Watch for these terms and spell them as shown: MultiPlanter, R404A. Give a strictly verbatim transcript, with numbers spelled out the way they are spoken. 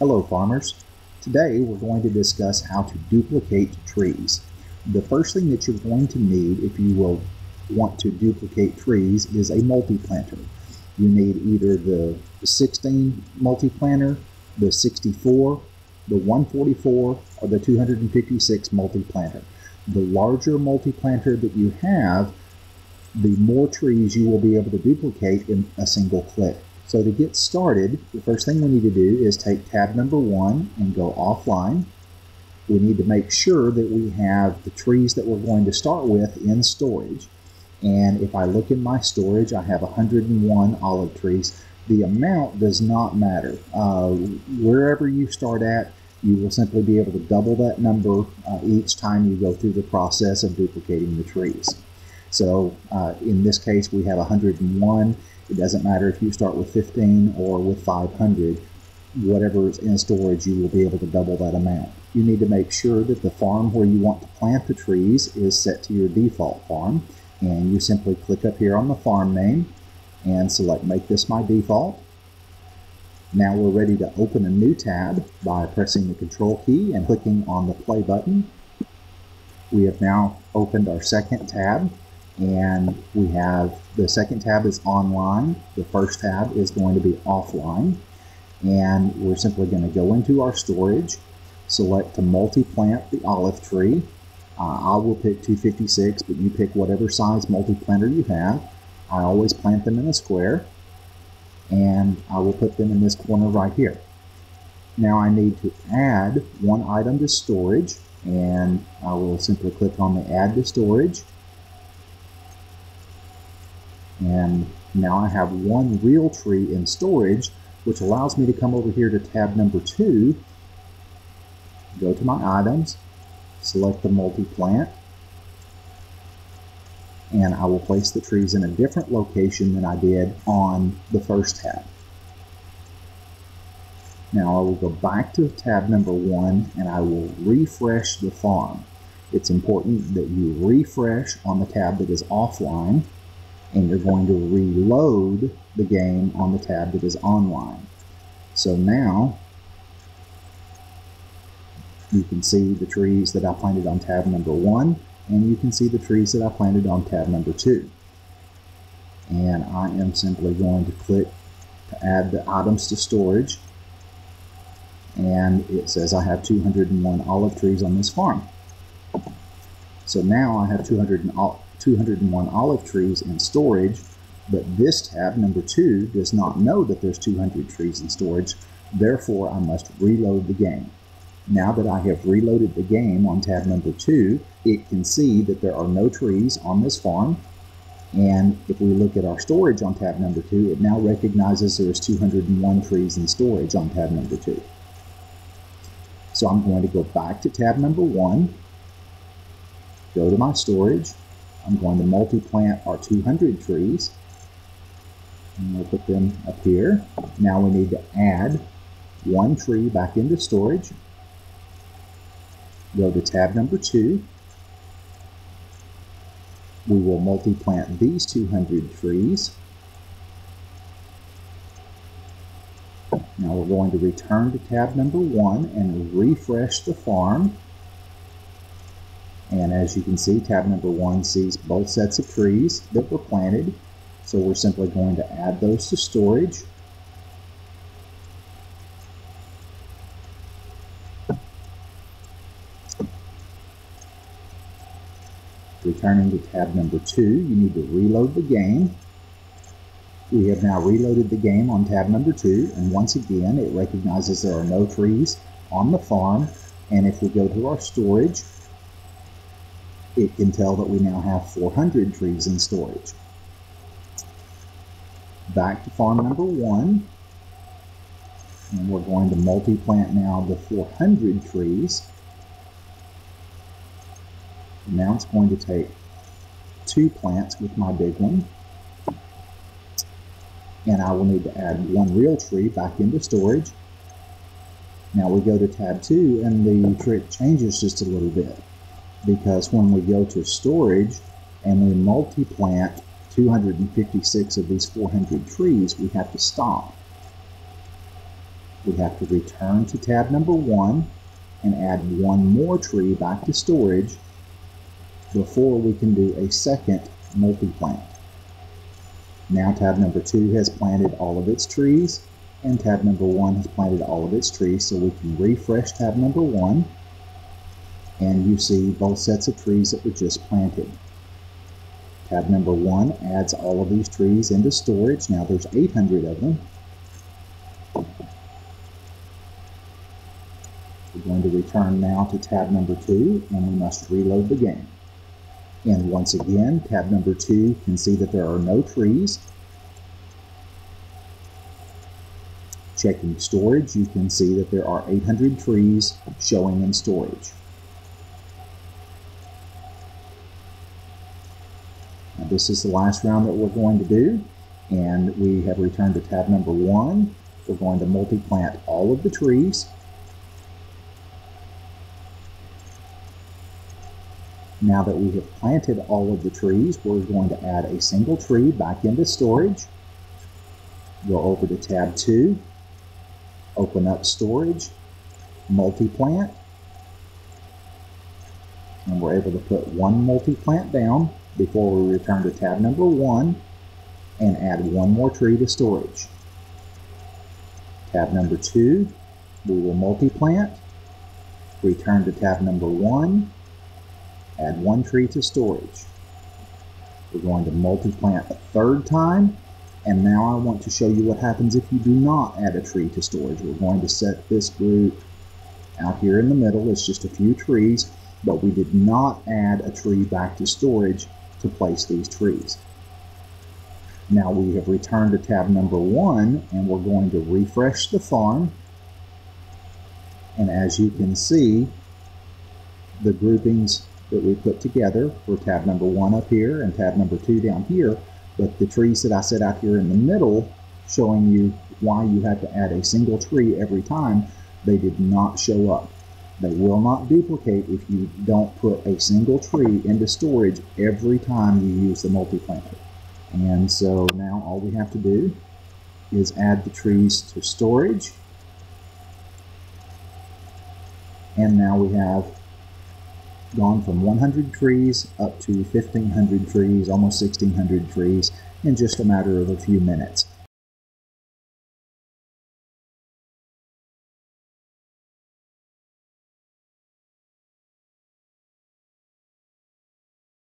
Hello farmers, today we're going to discuss how to duplicate trees. The first thing that you're going to need if you will want to duplicate trees is a multi-planter. You need either the sixteen multi-planter, the sixty-four, the one forty-four, or the two fifty-six multi-planter. The larger multi-planter that you have, the more trees you will be able to duplicate in a single click. So to get started, the first thing we need to do is take tab number one and go offline. We need to make sure that we have the trees that we're going to start with in storage. And if I look in my storage, I have one hundred and one olive trees. The amount does not matter. Uh, wherever you start at, you will simply be able to double that number uh, each time you go through the process of duplicating the trees. So uh, in this case, we have one hundred and one. It doesn't matter if you start with fifteen or with five hundred. Whatever is in storage, you will be able to double that amount. You need to make sure that the farm where you want to plant the trees is set to your default farm. And you simply click up here on the farm name and select Make This My Default. Now we're ready to open a new tab by pressing the Control key and clicking on the play button. We have now opened our second tab, and we have the second tab is online. The first tab is going to be offline, and we're simply going to go into our storage, select to multi-plant the olive tree. Uh, I will pick two fifty-six, but you pick whatever size multi-planter you have. I always plant them in a square, and I will put them in this corner right here. Now I need to add one item to storage, and I will simply click on the Add to Storage. And now I have one real tree in storage, which allows me to come over here to tab number two, go to my items, select the multi-plant, and I will place the trees in a different location than I did on the first tab. Now I will go back to tab number one and I will refresh the farm. It's important that you refresh on the tab that is offline, and you're going to reload the game on the tab that is online. So now you can see the trees that I planted on tab number one, and you can see the trees that I planted on tab number two. And I am simply going to click to add the items to storage, and it says I have two hundred and one olive trees on this farm. So now I have two hundred and one olive trees in storage, but this tab number two does not know that there's two hundred trees in storage, therefore I must reload the game. Now that I have reloaded the game on tab number two, it can see that there are no trees on this farm. And if we look at our storage on tab number two, it now recognizes there's two hundred and one trees in storage on tab number two. So I'm going to go back to tab number one, go to my storage. I'm going to multi-plant our two hundred trees. And we'll put them up here. Now we need to add one tree back into storage. Go to tab number two. We will multi-plant these two hundred trees. Now we're going to return to tab number one and refresh the farm. And as you can see, tab number one sees both sets of trees that were planted. So we're simply going to add those to storage. Returning to tab number two, you need to reload the game. We have now reloaded the game on tab number two, and once again it recognizes there are no trees on the farm. And if we go to our storage, it can tell that we now have four hundred trees in storage. Back to farm number one, and we're going to multi-plant now the four hundred trees. Now it's going to take two plants with my big one, and I will need to add one real tree back into storage. Now we go to tab two, and the trick changes just a little bit, because when we go to storage and we multi-plant two hundred fifty-six of these four hundred trees, we have to stop. we have to return to tab number one and add one more tree back to storage before we can do a second multi-plant. Now tab number two has planted all of its trees, and tab number one has planted all of its trees, so we can refresh tab number one, and you see both sets of trees that were just planted. Tab number one adds all of these trees into storage. Now there's eight hundred of them. We're going to return now to tab number two, and we must reload the game. And once again, tab number two can see that there are no trees. Checking storage, you can see that there are eight hundred trees showing in storage. Now, this is the last round that we're going to do, and we have returned to tab number one. We're going to multi-plant all of the trees. Now that we have planted all of the trees, we're going to add a single tree back into storage. Go over to tab two, open up storage, multi-plant, and we're able to put one multi-plant down before we return to tab number one and add one more tree to storage. Tab number two, we will multi-plant, return to tab number one, add one tree to storage. We're going to multi-plant a third time, and now I want to show you what happens if you do not add a tree to storage. We're going to set this group out here in the middle. It's just a few trees, but we did not add a tree back to storage to place these trees. Now we have returned to tab number one, and we're going to refresh the farm. And as you can see, the groupings that we put together for tab number one up here and tab number two down here, but the trees that I set out here in the middle, showing you why you have to add a single tree every time, they did not show up. They will not duplicate if you don't put a single tree into storage every time you use the multi-planter. And so now all we have to do is add the trees to storage. And now we have gone from one hundred trees up to fifteen hundred trees, almost sixteen hundred trees, in just a matter of a few minutes.